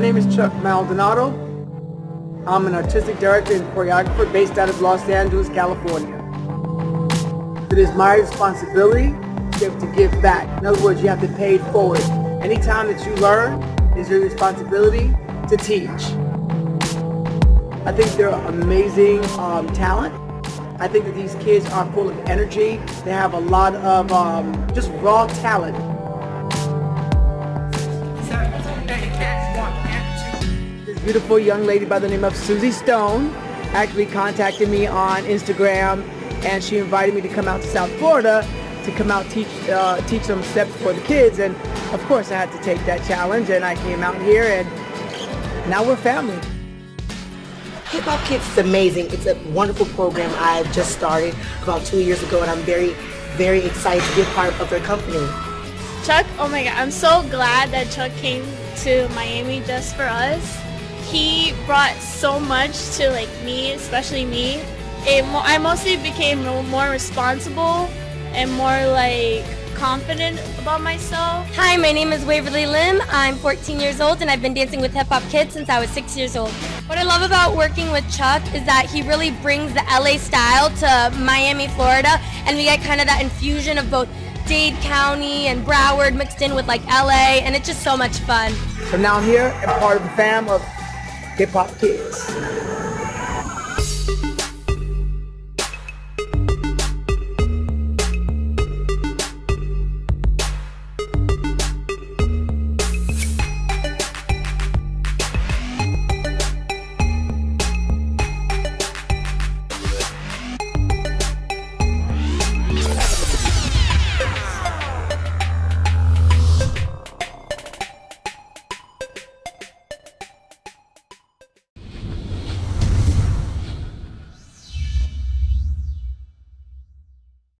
My name is Chuck Maldonado. I'm an artistic director and choreographer based out of Los Angeles, California. It is my responsibility to give back. In other words, you have to pay it forward. Anytime that you learn, it's your responsibility to teach. I think they're amazing talent. I think that these kids are full of energy. They have a lot of just raw talent. This beautiful young lady by the name of Suzy Stone actually contacted me on Instagram, and she invited me to come out to South Florida to come out teach some steps for the kids. And of course I had to take that challenge, and I came out here, and now we're family. Hip Hop Kidz is amazing. It's a wonderful program I've just started about 2 years ago, and I'm very, very excited to be a part of their company. Chuck, oh my God, I'm so glad that Chuck came to Miami just for us. He brought so much to me, especially me. I mostly became more responsible and more confident about myself. Hi, my name is Waverly Lim. I'm 14 years old, and I've been dancing with Hip Hop Kidz since I was 6 years old. What I love about working with Chuck is that he really brings the LA style to Miami, Florida, and we get kind of that infusion of both Dade County and Broward mixed in with LA, and it's just so much fun. So now I'm here and part of the fam of Hip Hop Kidz.